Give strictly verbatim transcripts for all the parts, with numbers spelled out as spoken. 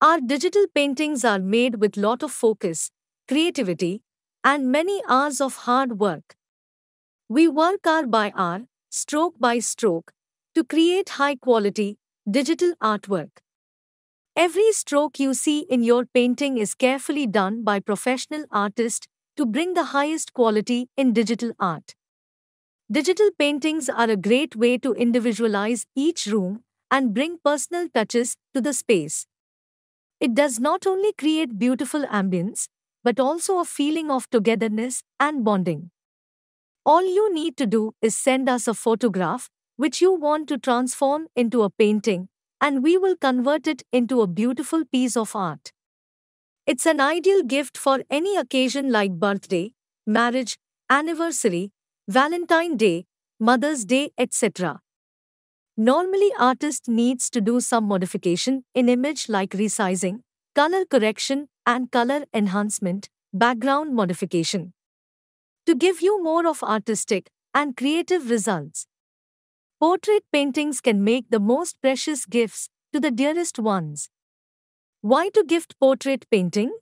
Our digital paintings are made with lot of focus, creativity, and many hours of hard work. We work hour by hour, stroke by stroke, to create high-quality, digital artwork. Every stroke you see in your painting is carefully done by professional artists to bring the highest quality in digital art. Digital paintings are a great way to individualize each room and bring personal touches to the space. It does not only create beautiful ambience, but also a feeling of togetherness and bonding. All you need to do is send us a photograph which you want to transform into a painting, and we will convert it into a beautiful piece of art. It's an ideal gift for any occasion like birthday, marriage, anniversary, Valentine's Day, Mother's Day, et cetera. Normally, artist needs to do some modification in image like resizing, color correction and color enhancement, background modification, to give you more of artistic and creative results. Portrait paintings can make the most precious gifts to the dearest ones. Why to gift portrait painting?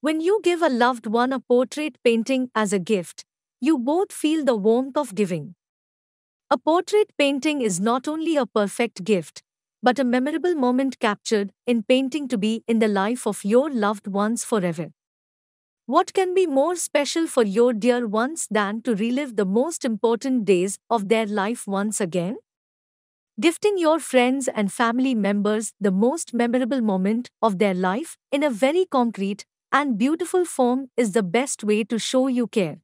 When you give a loved one a portrait painting as a gift, you both feel the warmth of giving. A portrait painting is not only a perfect gift, but a memorable moment captured in painting to be in the life of your loved ones forever. What can be more special for your dear ones than to relive the most important days of their life once again? Gifting your friends and family members the most memorable moment of their life in a very concrete and beautiful form is the best way to show you care.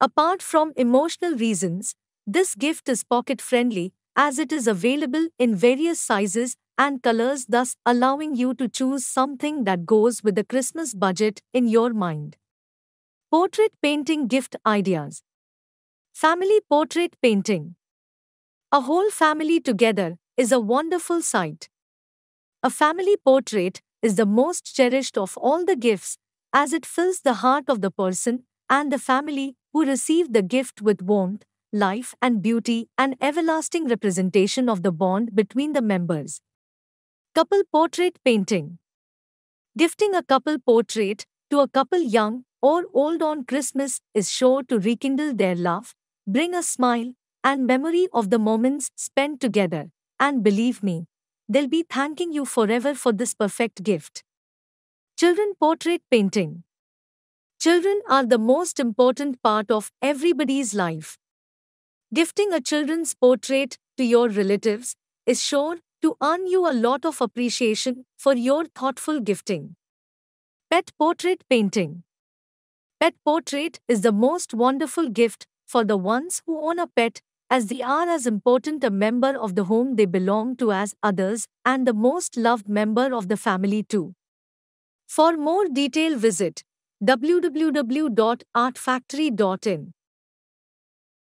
Apart from emotional reasons, this gift is pocket-friendly as it is available in various sizes and colors, thus allowing you to choose something that goes with the Christmas budget in your mind. Portrait painting gift ideas. Family portrait painting. A whole family together is a wonderful sight. A family portrait is the most cherished of all the gifts as it fills the heart of the person and the family who receive the gift with warmth, life and beauty, and everlasting representation of the bond between the members. Couple portrait painting. Gifting a couple portrait to a couple young or old on Christmas is sure to rekindle their love, bring a smile and memory of the moments spent together, and believe me, they'll be thanking you forever for this perfect gift. Children portrait painting. Children are the most important part of everybody's life. Gifting a children's portrait to your relatives is sure to earn you a lot of appreciation for your thoughtful gifting. Pet portrait painting. Pet portrait is the most wonderful gift for the ones who own a pet, as they are as important a member of the home they belong to as others and the most loved member of the family too. For more detail visit w w w dot art factory dot in.